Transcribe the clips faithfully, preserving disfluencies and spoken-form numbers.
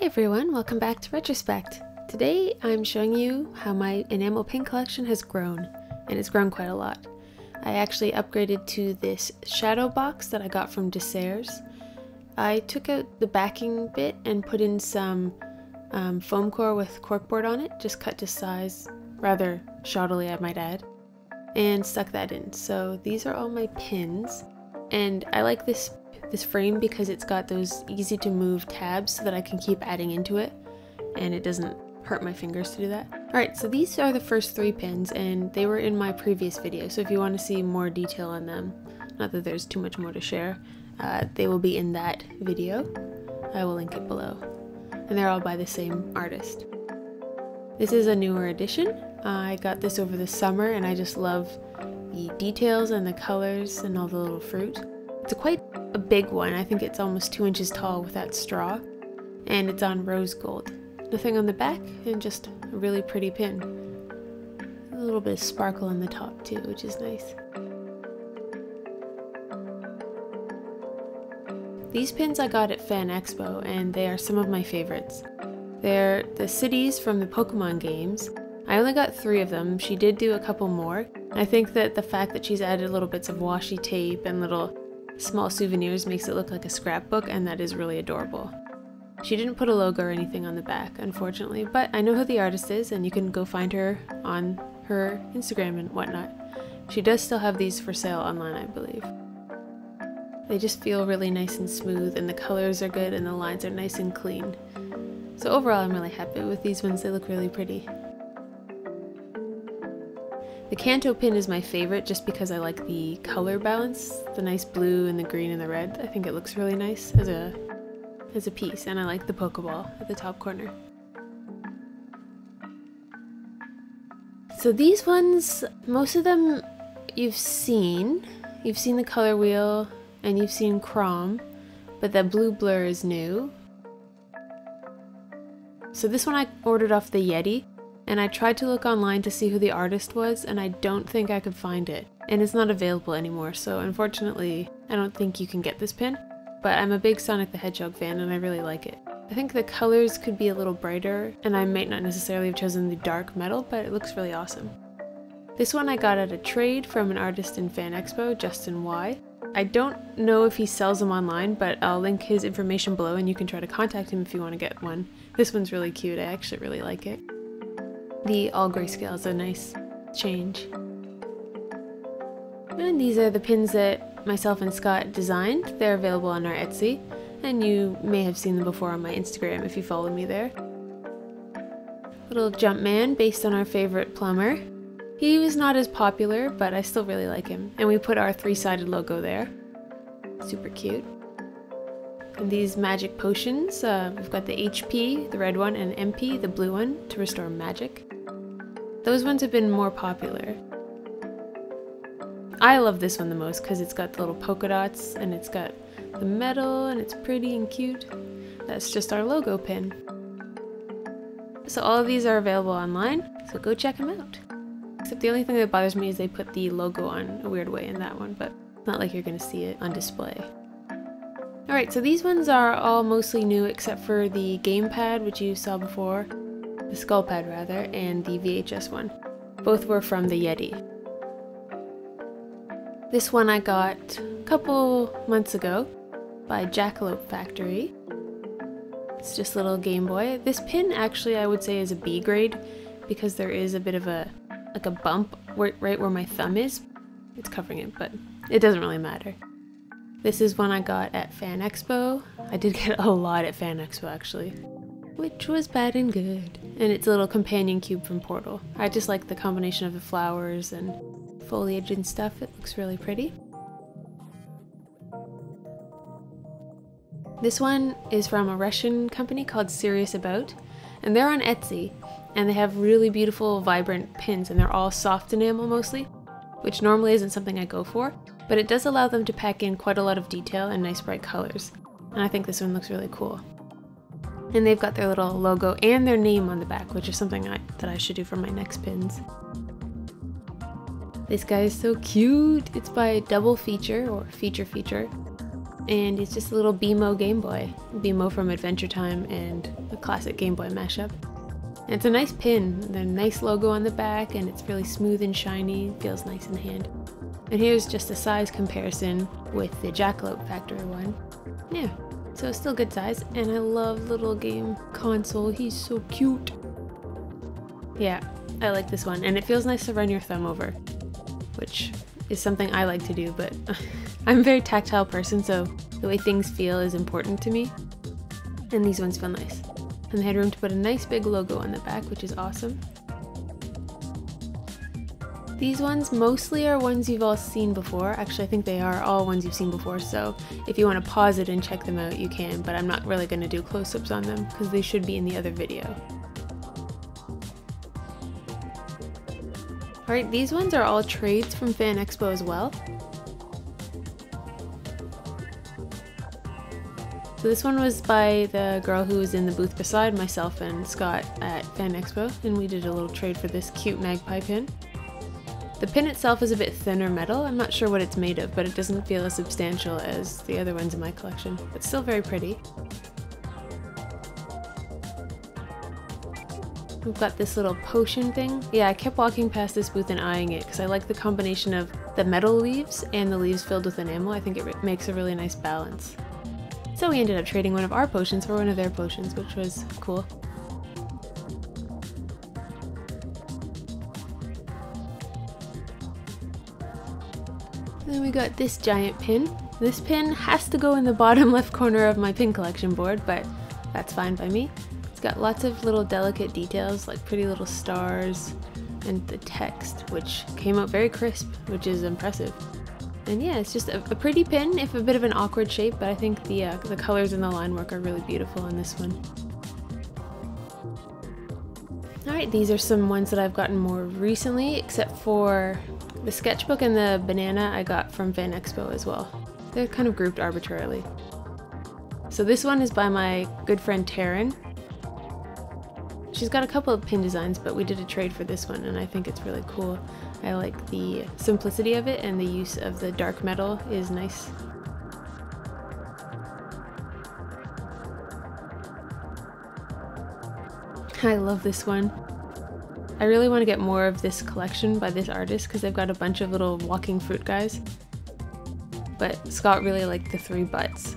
Hey everyone, welcome back to Retrospecked. Today I'm showing you how my enamel pin collection has grown, and it's grown quite a lot. I actually upgraded to this shadow box that I got from Deserres. I took out the backing bit and put in some um, foam core with corkboard on it, just cut to size, rather shoddily I might add, and stuck that in. So these are all my pins, and I like this This frame because it's got those easy to move tabs so that I can keep adding into it and it doesn't hurt my fingers to do that. Alright, so these are the first three pins and they were in my previous video, so if you want to see more detail on them, not that there's too much more to share, uh, they will be in that video. I will link it below. And they're all by the same artist. This is a newer edition. I got this over the summer and I just love the details and the colors and all the little fruit. It's a quite a big one, I think it's almost two inches tall with that straw, and it's on rose gold. Nothing on the back, and just a really pretty pin. A little bit of sparkle on the top too, which is nice. These pins I got at Fan Expo, and they are some of my favorites. They're the cities from the Pokemon games. I only got three of them, she did do a couple more. I think that the fact that she's added little bits of washi tape and little small souvenirs makes it look like a scrapbook, and that is really adorable. She didn't put a logo or anything on the back, unfortunately, but I know who the artist is and you can go find her on her Instagram and whatnot. She does still have these for sale online, I believe. They just feel really nice and smooth, and the colors are good and the lines are nice and clean. So overall I'm really happy with these ones, they look really pretty. The Kanto pin is my favorite just because I like the color balance, the nice blue and the green and the red. I think it looks really nice as a as a piece, and I like the Pokeball at the top corner. So these ones, most of them you've seen. You've seen the color wheel and you've seen Crom, but that blue blur is new. So this one I ordered off the Yeti. And I tried to look online to see who the artist was, and I don't think I could find it. And it's not available anymore, so unfortunately, I don't think you can get this pin. But I'm a big Sonic the Hedgehog fan, and I really like it. I think the colors could be a little brighter, and I might not necessarily have chosen the dark metal, but it looks really awesome. This one I got at a trade from an artist in Fan Expo, Justin Y. I don't know if he sells them online, but I'll link his information below, and you can try to contact him if you want to get one. This one's really cute, I actually really like it. The all grayscale is a nice change. And these are the pins that myself and Scott designed. They're available on our Etsy, and you may have seen them before on my Instagram if you follow me there. Little Jumpman based on our favorite plumber. He was not as popular, but I still really like him. And we put our three-sided logo there. Super cute. And these magic potions, uh, we've got the H P, the red one, and M P, the blue one, to restore magic. Those ones have been more popular. I love this one the most because it's got the little polka dots and it's got the metal and it's pretty and cute. That's just our logo pin. So all of these are available online, so go check them out. Except the only thing that bothers me is they put the logo on a weird way in that one, but it's not like you're going to see it on display. Alright, so these ones are all mostly new except for the gamepad, which you saw before. The skull pad, rather, and the V H S one. Both were from the Yeti. This one I got a couple months ago by Jackalope Factory. It's just a little Game Boy. This pin actually I would say is a B grade because there is a bit of a like a bump right where my thumb is. It's covering it, but it doesn't really matter. This is one I got at Fan Expo. I did get a lot at Fan Expo actually, which was bad and good. And it's a little companion cube from Portal. I just like the combination of the flowers and foliage and stuff. It looks really pretty. This one is from a Russian company called Sirius About, and they're on Etsy, and they have really beautiful, vibrant pins, and they're all soft enamel mostly, which normally isn't something I go for. But it does allow them to pack in quite a lot of detail and nice bright colors, and I think this one looks really cool. And they've got their little logo and their name on the back, which is something I, that I should do for my next pins. This guy is so cute! It's by Double Feature, or Feature Feature, and it's just a little B M O Game Boy. B M O from Adventure Time and a classic Game Boy mashup. And it's a nice pin, with a nice logo on the back, and it's really smooth and shiny, feels nice in the hand. And here's just a size comparison with the Jackalope Factory one. Yeah, so it's still good size, and I love little game console, he's so cute. Yeah, I like this one, and it feels nice to run your thumb over, which is something I like to do, but I'm a very tactile person, so the way things feel is important to me, and these ones feel nice. And they had room to put a nice big logo on the back, which is awesome. These ones mostly are ones you've all seen before. Actually, I think they are all ones you've seen before, so if you want to pause it and check them out, you can, but I'm not really going to do close-ups on them because they should be in the other video. Alright, these ones are all trades from Fan Expo as well. So this one was by the girl who was in the booth beside myself and Scott at Fan Expo, and we did a little trade for this cute magpie pin. The pin itself is a bit thinner metal, I'm not sure what it's made of, but it doesn't feel as substantial as the other ones in my collection, but still very pretty. We've got this little potion thing. Yeah, I kept walking past this booth and eyeing it because I like the combination of the metal leaves and the leaves filled with enamel. I think it makes a really nice balance. So we ended up trading one of our potions for one of their potions, which was cool. Then we got this giant pin. This pin has to go in the bottom left corner of my pin collection board, but that's fine by me. Got lots of little delicate details like pretty little stars and the text, which came out very crisp, which is impressive. And yeah, it's just a, a pretty pin, if a bit of an awkward shape, but I think the uh, the colors and the line work are really beautiful on this one. Alright, these are some ones that I've gotten more recently, except for the sketchbook and the banana I got from Fan Expo as well. They're kind of grouped arbitrarily. So this one is by my good friend Taryn. She's got a couple of pin designs, but we did a trade for this one, and I think it's really cool. I like the simplicity of it, and the use of the dark metal is nice. I love this one. I really want to get more of this collection by this artist, because they've got a bunch of little walking fruit guys. But Scott really liked the three butts.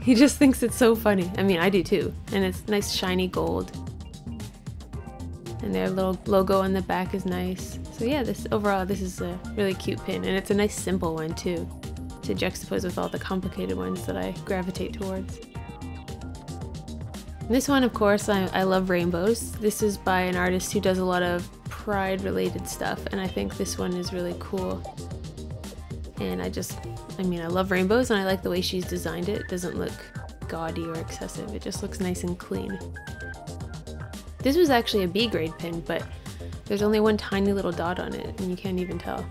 He just thinks it's so funny. I mean, I do too. And it's nice shiny gold. And their little logo on the back is nice. So yeah, this overall, this is a really cute pin, and it's a nice simple one too, to juxtapose with all the complicated ones that I gravitate towards. And this one, of course, I, I love rainbows. This is by an artist who does a lot of pride-related stuff, and I think this one is really cool. And I just, I mean, I love rainbows, and I like the way she's designed it. It doesn't look gaudy or excessive. It just looks nice and clean. This was actually a B grade pin, but there's only one tiny little dot on it, and you can't even tell.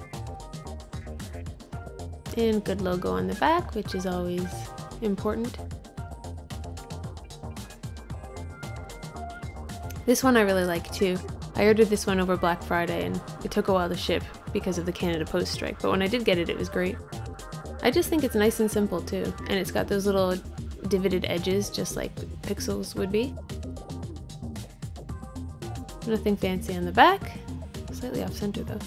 And good logo on the back, which is always important. This one I really like too. I ordered this one over Black Friday, and it took a while to ship because of the Canada Post strike, but when I did get it, it was great. I just think it's nice and simple too, and it's got those little divoted edges, just like pixels would be. Nothing fancy on the back, slightly off-center though.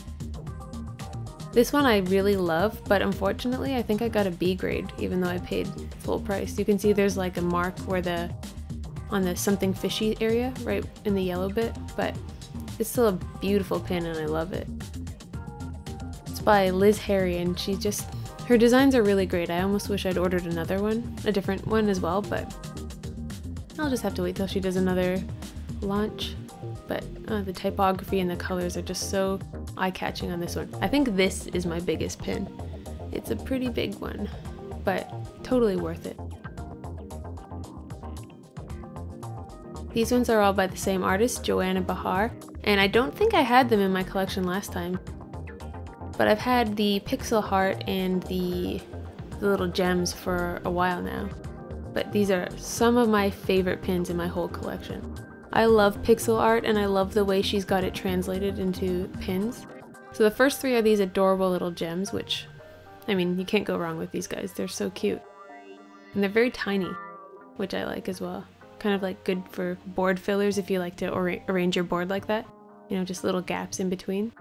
This one I really love, but unfortunately I think I got a B grade even though I paid full price. You can see there's like a mark where the on the something fishy area, right in the yellow bit, but it's still a beautiful pin and I love it. It's by Liz Harry, and she just, her designs are really great. I almost wish I'd ordered another one, a different one as well, but I'll just have to wait till she does another launch. But uh, the typography and the colors are just so eye-catching on this one. I think this is my biggest pin. It's a pretty big one, but totally worth it. These ones are all by the same artist, Joanna Bihar, and I don't think I had them in my collection last time, but I've had the pixel heart and the, the little gems for a while now. But these are some of my favorite pins in my whole collection. I love pixel art, and I love the way she's got it translated into pins. So the first three are these adorable little gems, which, I mean, you can't go wrong with these guys, they're so cute. And they're very tiny, which I like as well. Kind of like good for board fillers if you like to or arrange your board like that. You know, just little gaps in between.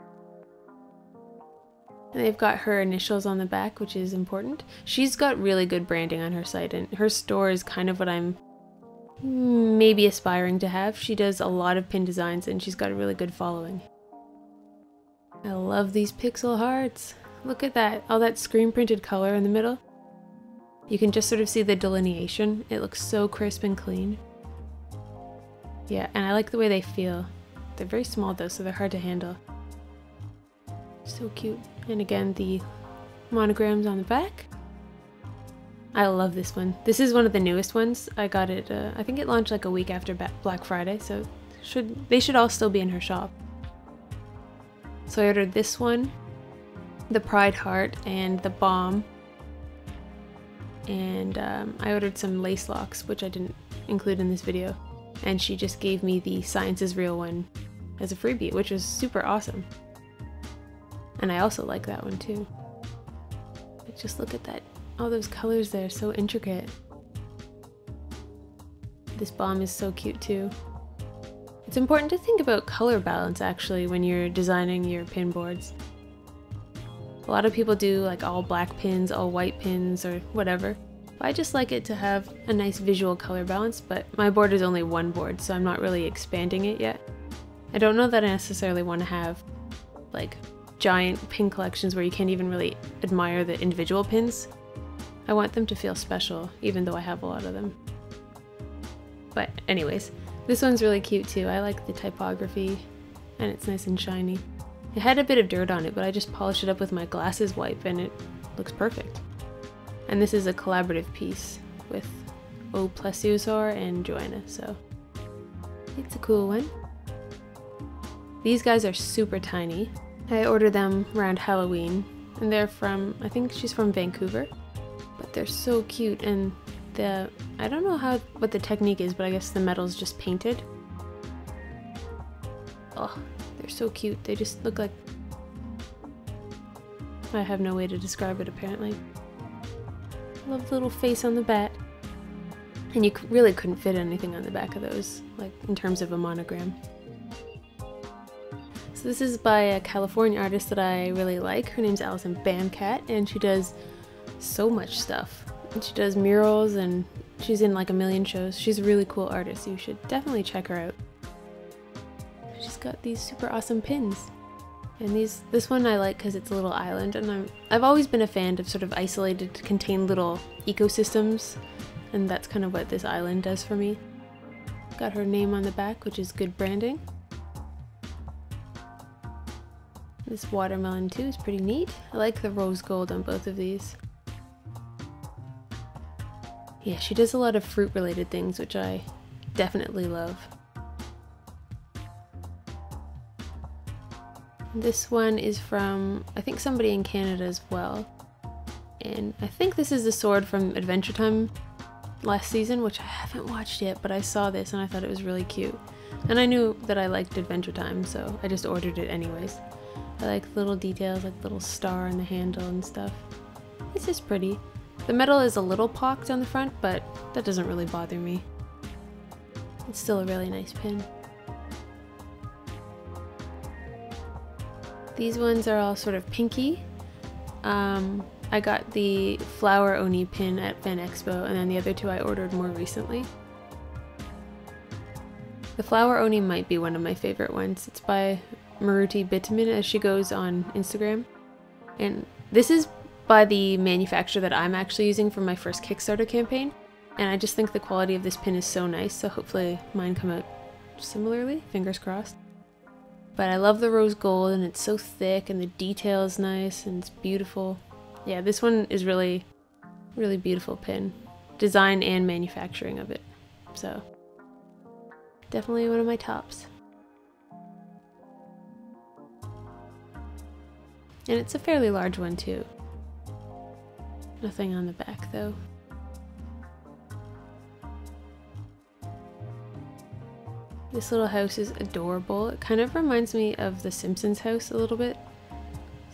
And they've got her initials on the back, which is important. She's got really good branding on her site, and her store is kind of what I'm maybe aspiring to have. She does a lot of pin designs, and she's got a really good following. I love these pixel hearts. Look at that, all that screen printed color in the middle. You can just sort of see the delineation. It looks so crisp and clean. Yeah, and I like the way they feel. They're very small though, so they're hard to handle. So cute. And again, the monograms on the back. I love this one. This is one of the newest ones. I got it, uh, I think it launched like a week after Black Friday, so should they should all still be in her shop. So I ordered this one, the Pride Heart, and the Bomb. And um, I ordered some lace locks, which I didn't include in this video. And she just gave me the Science is Real one as a freebie, which was super awesome. And I also like that one too. But just look at that. All those colors there, so intricate. This bomb is so cute too. It's important to think about color balance actually when you're designing your pin boards. A lot of people do like all black pins, all white pins, or whatever. I just like it to have a nice visual color balance, but my board is only one board, so I'm not really expanding it yet. I don't know that I necessarily want to have like giant pin collections where you can't even really admire the individual pins. I want them to feel special, even though I have a lot of them. But anyways, this one's really cute too. I like the typography, and it's nice and shiny. It had a bit of dirt on it, but I just polished it up with my glasses wipe, and it looks perfect. And this is a collaborative piece with O' Plesiosaur and Joanna, so it's a cool one. These guys are super tiny. I ordered them around Halloween, and they're from, I think she's from Vancouver, but they're so cute, and the, I don't know how what the technique is, but I guess the metal's just painted. Oh, they're so cute. They just look like, I have no way to describe it apparently. Love the little face on the bat. And you really couldn't fit anything on the back of those, like in terms of a monogram. So this is by a California artist that I really like. Her name's Allison Bamcat, and she does so much stuff. And she does murals, and she's in like a million shows. She's a really cool artist. You should definitely check her out. She's got these super awesome pins. And these, this one I like because it's a little island, and I'm, I've always been a fan of sort of isolated, contained little ecosystems, and that's kind of what this island does for me. Got her name on the back, which is good branding. This watermelon too is pretty neat. I like the rose gold on both of these. Yeah, she does a lot of fruit-related things, which I definitely love. This one is from, I think, somebody in Canada as well. And I think this is the sword from Adventure Time last season, which I haven't watched yet, but I saw this and I thought it was really cute. And I knew that I liked Adventure Time, so I just ordered it anyways. I like the little details, like the little star on the handle and stuff. It's just pretty. The metal is a little pocked on the front, but that doesn't really bother me. It's still a really nice pin. These ones are all sort of pinky. Um, I got the flower Oni pin at Fan Expo, and then the other two I ordered more recently. The flower Oni might be one of my favorite ones. It's by Maruti Bitman, as she goes on Instagram. And this is by the manufacturer that I'm actually using for my first Kickstarter campaign. And I just think the quality of this pin is so nice, so hopefully mine come out similarly, fingers crossed. But I love the rose gold, and it's so thick, and the detail is nice, and it's beautiful. Yeah, this one is really, really beautiful pin. Design and manufacturing of it. So, definitely one of my tops. And it's a fairly large one too. Nothing on the back though. This little house is adorable. It kind of reminds me of the Simpsons house a little bit,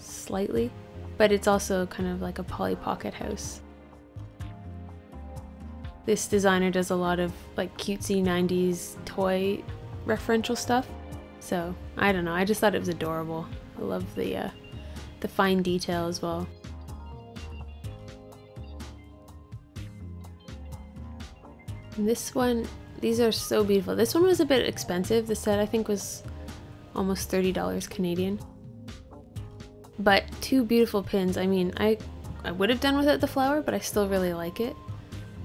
slightly, but it's also kind of like a Polly Pocket house. This designer does a lot of like cutesy nineties toy referential stuff. So I don't know, I just thought it was adorable. I love the, uh, the fine detail as well. And this one, these are so beautiful. This one was a bit expensive. The set I think was almost thirty dollars Canadian. But two beautiful pins. I mean, I, I would have done without the flower, but I still really like it.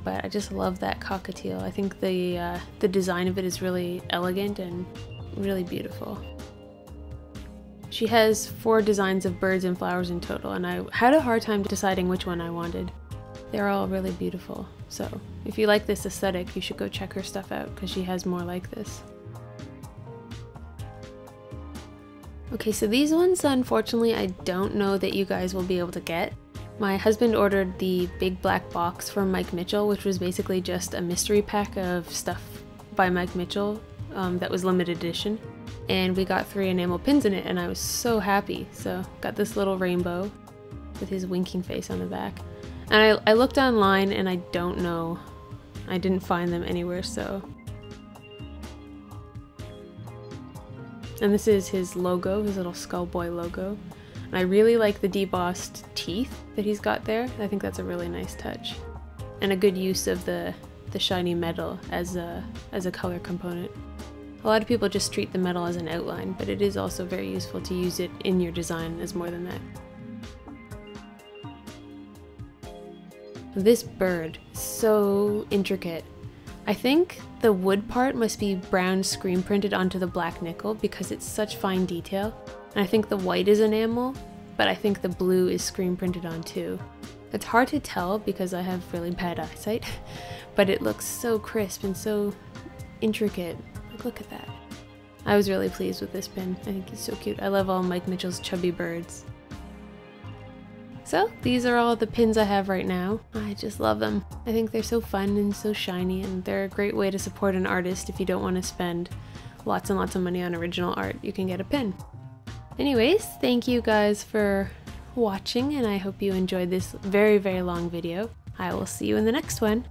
But I just love that cockatiel. I think the, uh, the design of it is really elegant and really beautiful. She has four designs of birds and flowers in total, and I had a hard time deciding which one I wanted. They're all really beautiful. So if you like this aesthetic, you should go check her stuff out because she has more like this. Okay, so these ones, unfortunately, I don't know that you guys will be able to get. My husband ordered the big black box from Mike Mitchell, which was basically just a mystery pack of stuff by Mike Mitchell um, that was limited edition. And we got three enamel pins in it, and I was so happy. So got this little rainbow with his winking face on the back. And I, I looked online, and I don't know. I didn't find them anywhere, so... And this is his logo, his little Skullboy logo. And I really like the debossed teeth that he's got there. I think that's a really nice touch. And a good use of the, the shiny metal as a, as a color component. A lot of people just treat the metal as an outline, but it is also very useful to use it in your design as more than that. This bird is so intricate. I think the wood part must be brown screen printed onto the black nickel because it's such fine detail. And I think the white is enamel, but I think the blue is screen printed on too. It's hard to tell because I have really bad eyesight, but it looks so crisp and so intricate. Like, look at that. I was really pleased with this pin. I think he's so cute. I love all Mike Mitchell's chubby birds. So these are all the pins I have right now. I just love them. I think they're so fun and so shiny, and they're a great way to support an artist if you don't want to spend lots and lots of money on original art. You can get a pin. Anyways, thank you guys for watching, and I hope you enjoyed this very, very long video. I will see you in the next one.